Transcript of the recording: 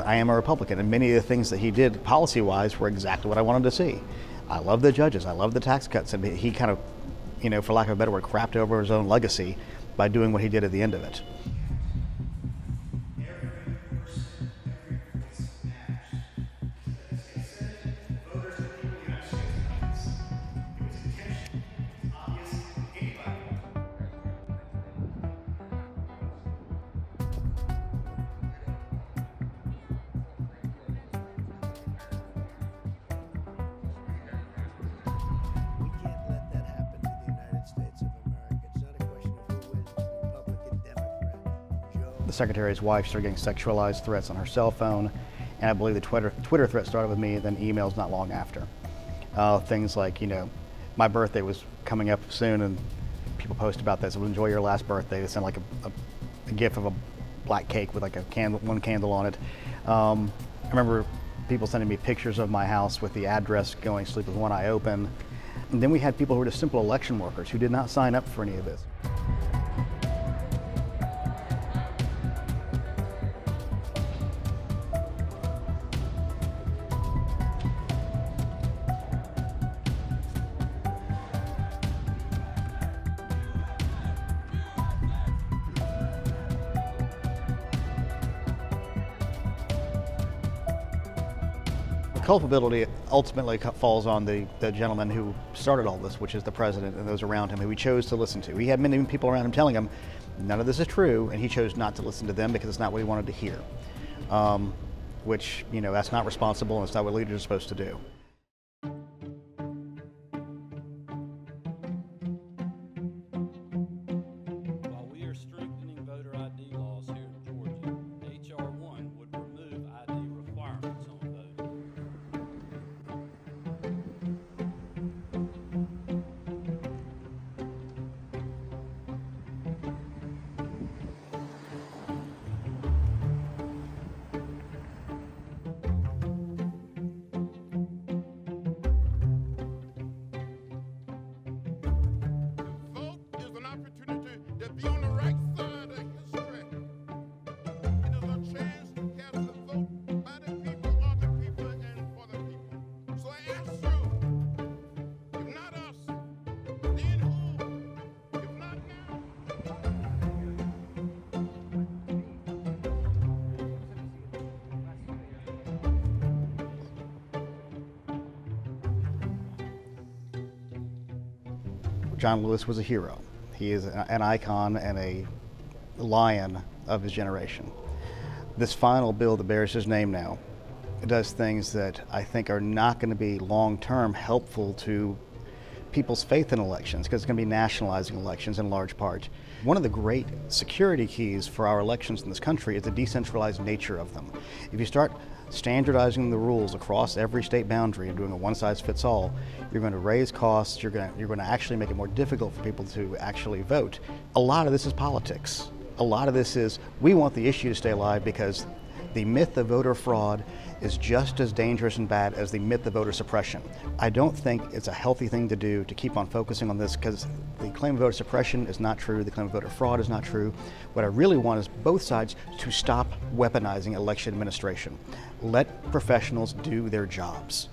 I am a Republican, and many of the things that he did policy-wise were exactly what I wanted to see. I love the judges, I love the tax cuts, and he kind of, you know, for lack of a better word, crapped over his own legacy by doing what he did at the end of it. The Secretary's wife started getting sexualized threats on her cell phone, and I believe the Twitter threat started with me, then emails not long after. Things like, you know, my birthday was coming up soon, and people post about this. Enjoy your last birthday. They sent like a gif of a black cake with like a candle, one candle on it. I remember people sending me pictures of my house with the address going sleep with one eye open. And then we had people who were just simple election workers who did not sign up for any of this. Culpability ultimately falls on the gentleman who started all this, which is the president and those around him who he chose to listen to. He had many people around him telling him none of this is true, and he chose not to listen to them because it's not what he wanted to hear, which, you know, that's not responsible, and it's not what leaders are supposed to do. John Lewis was a hero. He is an icon and a lion of his generation. This final bill that bears his name now, it does things that I think are not going to be long-term helpful to people's faith in elections, because it's going to be nationalizing elections in large part. One of the great security keys for our elections in this country is the decentralized nature of them. If you start standardizing the rules across every state boundary and doing a one-size-fits-all, you're going to raise costs, you're going to actually make it more difficult for people to actually vote. A lot of this is politics. A lot of this is, we want the issue to stay alive because the myth of voter fraud is just as dangerous and bad as the myth of voter suppression. I don't think it's a healthy thing to do to keep on focusing on this, because the claim of voter suppression is not true, the claim of voter fraud is not true. What I really want is both sides to stop weaponizing election administration. Let professionals do their jobs.